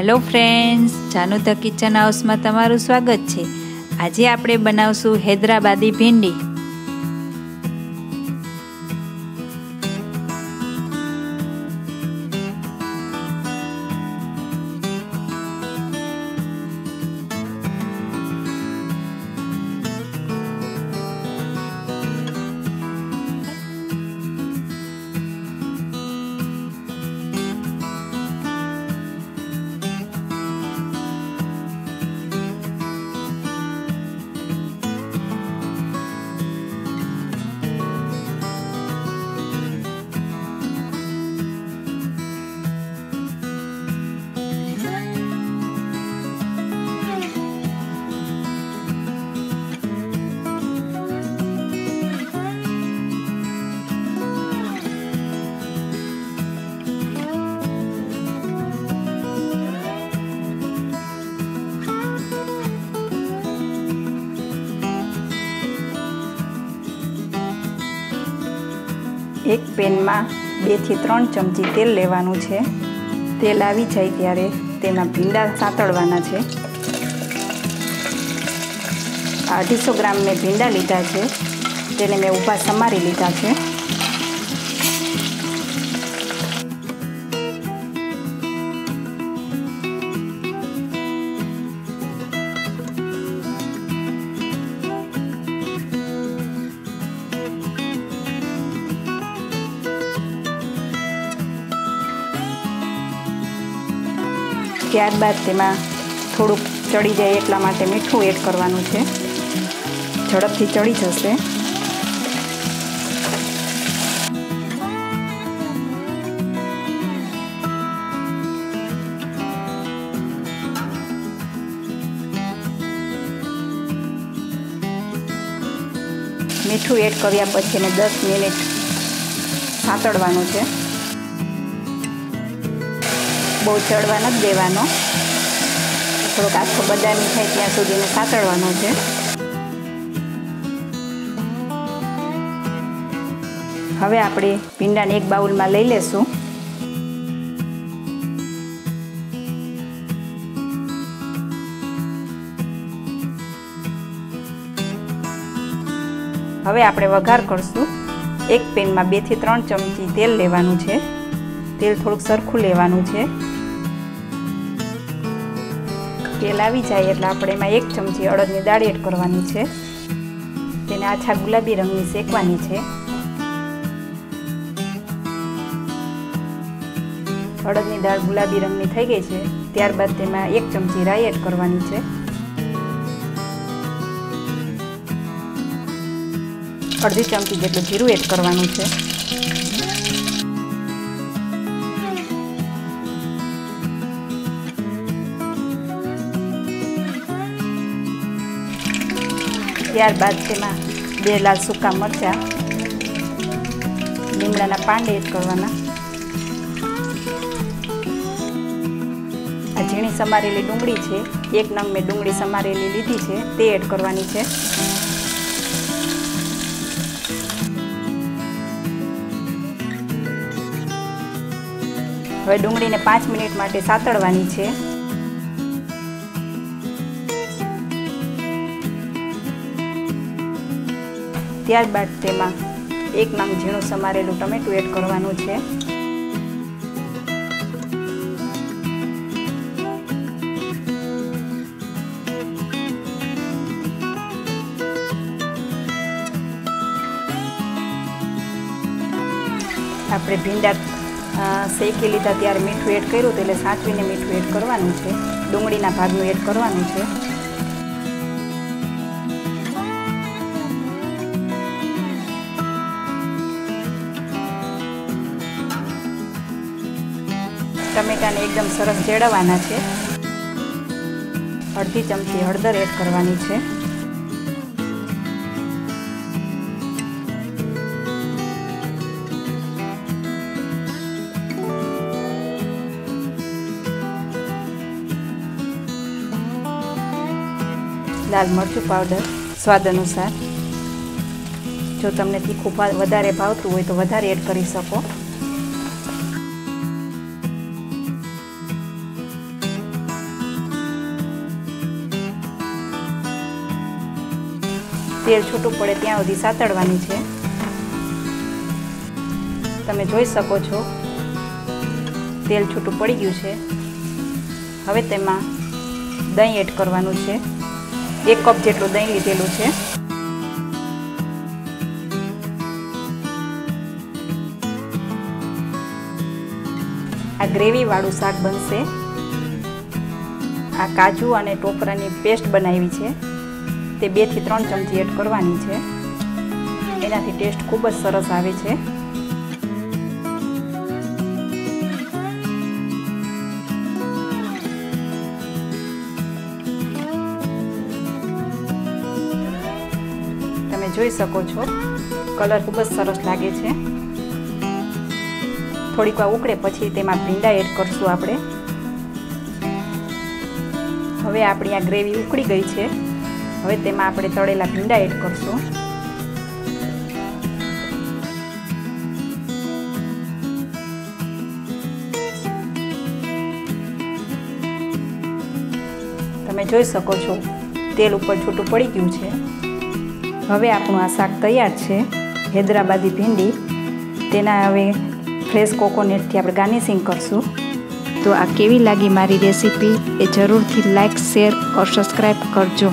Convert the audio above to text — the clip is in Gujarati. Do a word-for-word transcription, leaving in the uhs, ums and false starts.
Hello friends, Janu the kitchen હાઉસમાં તમારું સ્વાગત છે। આજે આપણે બનાવશું હૈદરાબાદી ભીંડી। एक पेन में बे थी त्रण चमची तेल लेवानुं छे। तेल आवी जाय त्यारे तेना भींडा सातळवाना छे। आधी सौ ग्राम में भींडा लीधा छे, तेने में ऊबा समारी लीधा छे। ત્યારબાદ તેમાં થોડુંક ચડી જાય એટલા માટે મીઠું એડ કરવાનું છે। ઝડપથી ચડી જશે। મીઠું એડ કર્યા પછી એને દસ મિનિટ સાંતળવાનું છે। બહુ ચડવા નથી દેવાનો, થોડોક આખો બદામી થાય ત્યાં સુધીને સાતળવાનો છે। હવે આપણે ભીંડાને એક બાઉલમાં લઈ લેશું। હવે આપણે વઘાર કરશું। એક પેનમાં બે થી ત્રણ ચમચી તેલ લેવાનું છે। તેલ થોડુંક સરખું લેવાનું છે। તેલ આવી જાય એટલે આપણે એમાં એક ચમચી અડદની દાળ એડ કરવાની છે। તેને આછા ગુલાબી રંગની શેકવાની છે। અડદની દાળ ગુલાબી રંગની થઈ ગઈ છે। ત્યારબાદ તેમાં એક ચમચી રાઈ એડ કરવાની છે। અડધી ચમચી જેટલું જીરું એડ કરવાનું છે। ત્યારબાદ તેમાં બે લાલ સૂકા મરચા, લીમડાના પાંદ એડ કરવાના, આ ઝીણી સમારેલી ડુંગળી છે, એક નંગ મેં ડુંગળી સમારેલી લીધી છે તે એડ કરવાની છે। હવે ડુંગળીને પાંચ મિનિટ માટે સાતળવાની છે। ત્યારબાદ તેમાં એક નંગ ઝીણું સમારેલું ટમેટું એડ કરવાનું છે। આપણે ભીંડા શેકી લીધા ત્યારે મીઠું એડ કર્યું, એટલે સાચવીને મીઠું એડ કરવાનું છે। ડુંગળીના ભાગનું એડ કરવાનું છે। ટમેટાને એકદમ સરસ ચડવાના છે। અડધી ચમચી હળદર એડ કરવાની છે। લાલ મરચું પાવડર સ્વાદ અનુસાર, જો તમને તીખું વધારે ભાવતું હોય તો વધારે એડ કરી શકો। તેલ છૂટું પડે ત્યાં સુધી સાતળવાની છે. તમે જોઈ શકો છો તેલ છૂટું પડી ગયું છે. હવે તેમાં દહીં એડ કરવાનું છે. એક કપ જેટલું દહીં લીધેલું છે. આ ગ્રેવી વાળું શાક બનશે. આ કાજુ અને ટોપરાની પેસ્ટ બનાવી છે તે બે થી ત્રણ ચમચી એડ કરવાની છે. એનાથી ટેસ્ટ ખૂબ જ સરસ આવે છે. તમે જોઈ શકો છો કલર ખૂબ જ સરસ લાગે છે. થોડીક વાર ઉકળે પછી તેમાં ભીંડા એડ કરશું આપણે. હવે આપણી આ ગ્રેવી ઉકળી ગઈ છે. હવે તેમાં આપણે તળેલા ભીંડા એડ કરશું. તમે જોઈ શકો છો તેલ ઉપર છૂટું પડી ગયું છે. હવે આપણું આ શાક તૈયાર છે, હૈદરાબાદી ભીંડી. તેના હવે ફ્રેશ કોકોનટથી આપણે ગાર્નિશિંગ કરશું. તો આ કેવી લાગી મારી રેસીપી એ જરૂરથી લાઇક, શેર ઓર સબસ્ક્રાઈબ કરજો.